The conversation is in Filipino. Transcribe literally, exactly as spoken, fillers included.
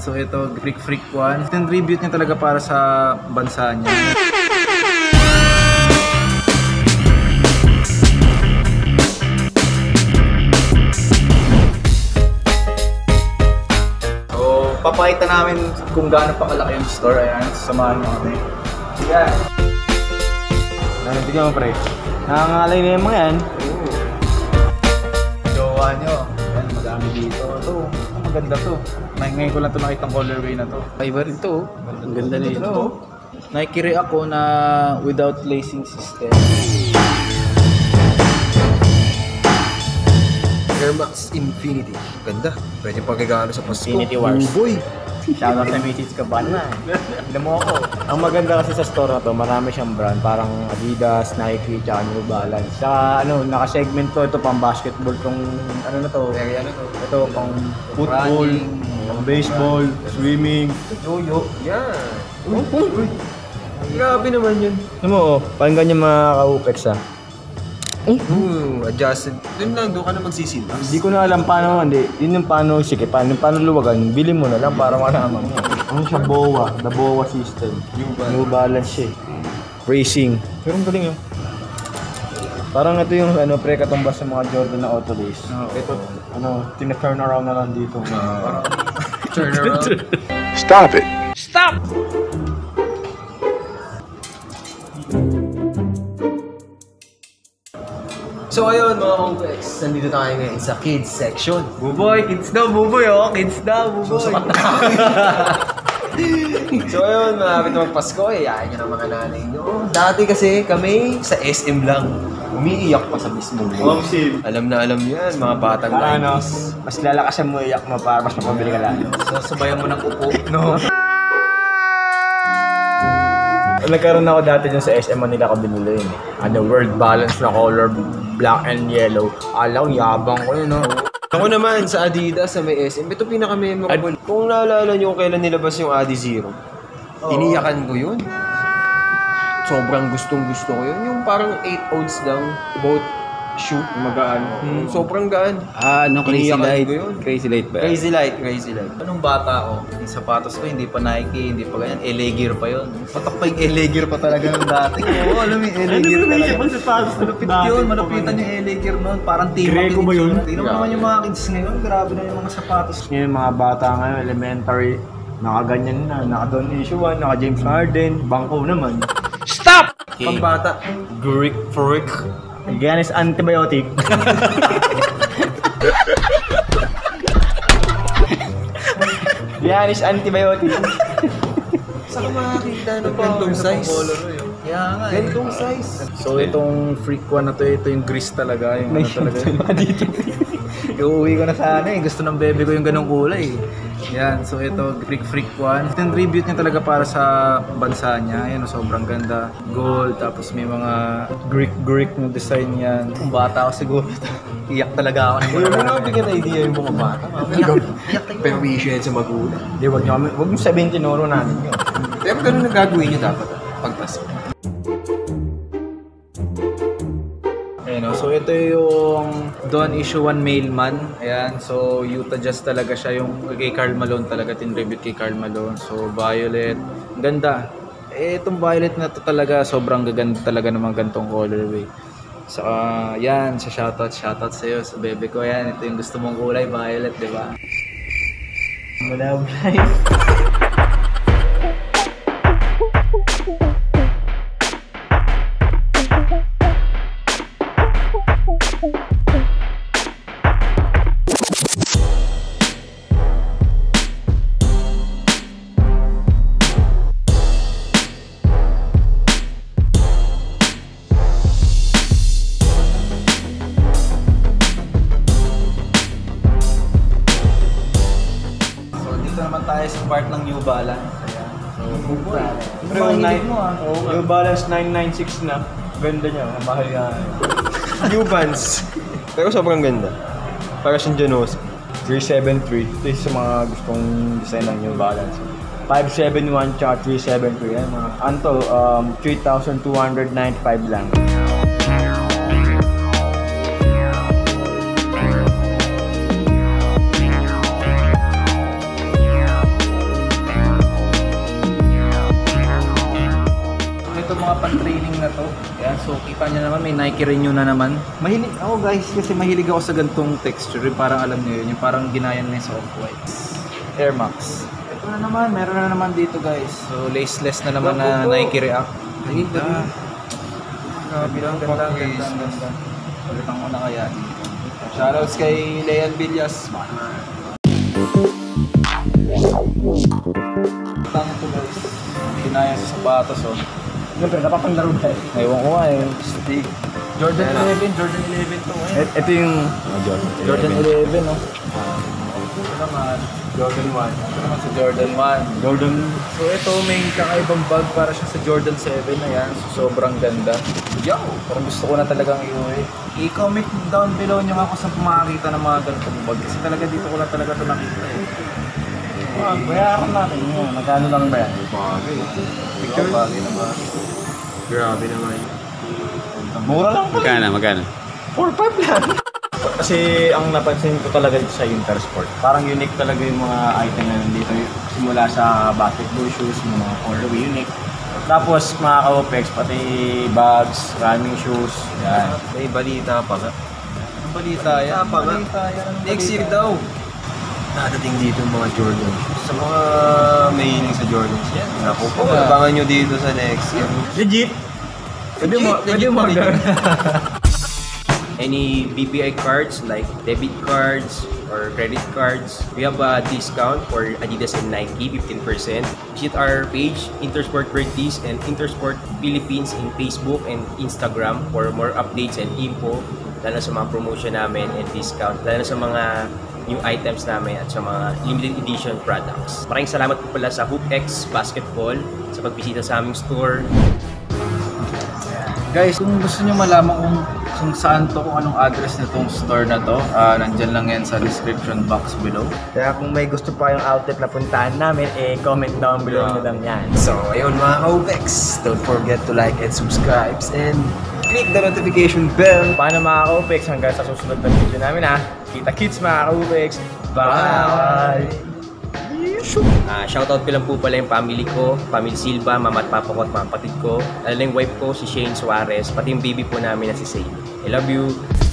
So ito, Greek Freak one. Tinribute niya talaga para sa bansa niya. So, papakita namin kung gaano pa kalaki yung store. Ayan, samahan mo kami. Ayan. Ayan, tignan mo pre. Nakangalay na yung mga yan. Jowa nyo. Ayan, madami dito. Ito, ang ganda to. Ngayon ko lang ito nakita ang colorway na to. Iba rin to. Ang ganda na ito. Nike React ako na without lacing system. Air Max Infinity. Ganda. Pwede pang gagano sa Pasko. Infinity Wars. Boy! Shoutout sa Macy's Cabana. Alam mo ako. Ang maganda kasi sa store na to, marami siyang brand. Parang Adidas, Nike, tsaka New Balance. Tsaka ano, naka-segment to. Ito pang basketball, tong ano na to. Area na to. Ito pang football, pang baseball, swimming. Yo-yo. Yeah. Uy, uy, uy. Grabe naman yun. Alam mo, parang ganyan mga ka-HoopX ha. Mm-hmm. Adjusted. Doon lang, doon ka na magsisintas. Hindi ko na alam paano, hindi. Yun yung paano, sige, paano, paano luwagan. Bili mo na lang para maramang mo. Ano siya, BOA. The BOA system. New Balance siya. Racing. Pero ang galing yun. Parang ito yung ano, pre-katumbas sa mga Jordan na auto lace. Oh, ito, ano, tina-turn around na lang dito. Uh, turn around. Stop it. Stop! So ayun mga HoopX, nandito tayo ngayon sa kids section. Buboy, kids daw, buboy oh, kids daw, buboy. Susukat na kami. So ayun, malapit na magpasko eh, ayaw nyo ng mga nanay nyo. Dati kasi kami sa S M lang, umiiyak pa sa mismo. Oh, alam na alam yan, mga batang ah, ano, mas lalakasan mo iyak mo para mas mapabili ka lang. So sabayan mo ng upo, no? Nagkaroon ako dati dyan sa S M Manila ko binili yun eh. Ano, World Balance na color, black and yellow. Alaw, yabang ko yun no? Ako naman sa Adidas, sa may S M, ito pinaka-memorable. Kung naalala nyo kung kailan nilabas yung Adizero, oh. Iniyakan ko yun. Sobrang gustong-gusto ko yun. Yung parang eight ounce lang, about shoot. Magaan. Hmm. Sobrang gaan. Ah, no, crazy light. Crazy light ba? Crazy light, crazy light. Anong bata ako? Yung sapatos ko, hindi pa Nike, hindi pa ganyan. L A Gear pa yun. Patak pa yung L A Gear pa talaga nung dati. Oo, alam mo yung L A Gear talaga. Ano naman sapatos? Malapit yun, malapitan yung L A Gear noon. Parang team. Grego ba yun? Tignan mo naman yung mga kids ngayon. Grabe na yung mga sapatos. Ngayon, mga bata ngayon, elementary. Nakaganyan na, naka-donation, naka-James Harden. Bangko naman. Stop! Pambata. Greek Freak. Again, is antibiotic. Again, is antibiotic. Saan ka makakita ng gantong size? Kaya nga eh. Gantong size. So itong Freak one na to, ito yung grease talaga. Yung ano talaga. Iuwi ko na sana eh. Gusto ng bebe ko yung ganong kulay eh. Yan, so ito, Greek Freak one. Tinribute niya talaga para sa bansa niya. Ayan, sobrang ganda. Gold, tapos may mga Greek-Greek na design yan. Kung bata ako siguro, iyak talaga ako. Uy, wala naman bigyan na idea yung mga bata. Permission sa magulang. Hindi, wag niyo kami, wag niyo sabihin tinuro natin yun. Pero ganun na gagawin niyo dapat, pagpasin. So ito yung Don Issue one Mailman. Ayan, so Utah Jazz talaga siya, yung kay Karl Malone talaga, tinribute kay Karl Malone. So violet, ganda. Eh itong violet na to talaga, sobrang gaganda talaga ng mga gantong colorway. Saka so, yan, sa shoutout, shoutout sa iyo, sa bebe ko yan. Ito yung gusto mong kulay, violet, di ba? Malabay. Part ng New Balance. Ayan. So, good plan. Pero yung New Balance nine ninety-six na, ganda niya. Mahal nga. New Balance. Pero sobrang ganda. Para siyang Janos. three seventy-three. Ito yung sa mga gustong design ng New Balance. five seventy-one chart three seventy-three. Ayan mga. Anto, um, three thousand two hundred ninety-five lang. Ayan, so kita nyo naman, may Nike Renew na naman. Mahilig ako oh guys, kasi mahilig ako sa gantong texture. Parang alam nyo yun, yung parang ginayan na sa Off-White. Air Max. Ito na naman, meron na naman dito guys. So laceless na naman na Nike React. Ganda. Grabe lang, ganda, ganda, ganda. Palitan ko na kaya. Shoutouts kay Leon Villas. Tangan to guys. Ginayan sa sapatos oh. Siyempre, napapanglaro ba eh? Ewan ko nga eh. Stick. Jordan eleven, Jordan eleven to eh. Ito yung... Jordan eleven oh. Ito naman, Jordan one. Ito naman sa Jordan one. Jordan... So ito, may kakaibang bag para siya sa Jordan seven na yan. So sobrang ganda. Yo! Parang gusto ko na talagang iuwi. I-comment down below nyo ako sa pumakakita ng mga ganitong bag. Kasi talaga dito ko lang talaga ito nakita eh. Bayaran natin yun. Magkano lang ba yan? Bagay. Picture? Bagay naman. Grabe naman. Mura lang pala. Magkano? Magkano? four five lang. Kasi ang napansin ko talaga dito sa InterSport, parang unique talaga yung mga item na nandito. Simula sa basketball shoes, mga colorway unique. Tapos mga ka-O P X, pati bags, running shoes. Yan. May balita pa ka. Ang balita yan. Balita yan. Next year daw. Nadating dito yung mga Jordan. Sa mga mahiling sa Jordans yan. Naku po, abangan nyo dito sa next year. Legit! Pwede mo, pwede mo mag-gawin. Any B P I cards like debit cards or credit cards, we have a discount for Adidas and Nike, fifteen percent. Visit our page, InterSport Vertis and InterSport Philippines in Facebook and Instagram for more updates and info, lalo sa mga promotion namin and discount, lalo sa mga new items namin at sa mga limited edition products. Maraming salamat po pala sa HoopX Basketball sa pagbisita sa aming store. Guys, kung gusto nyo malaman kung, kung saan to, kung anong address na itong store na to, uh, nandyan lang yan sa description box below. Kaya kung may gusto pa yung outlet na puntahan namin, eh comment down below na lang yan. So ayun mga HoopX, don't forget to like and subscribe and click the notification bell. Paano mga ka-O P X, hanggang sa susunod na video namin ha. Kita kits mga ka-O P X. Bye! Uh, shoutout ko lang po pala yung family ko, family Silva, mama at papa ko at mga patid ko. Lalo yung wife ko, si Shane Suarez, pati yung baby po namin na si Shane. I love you!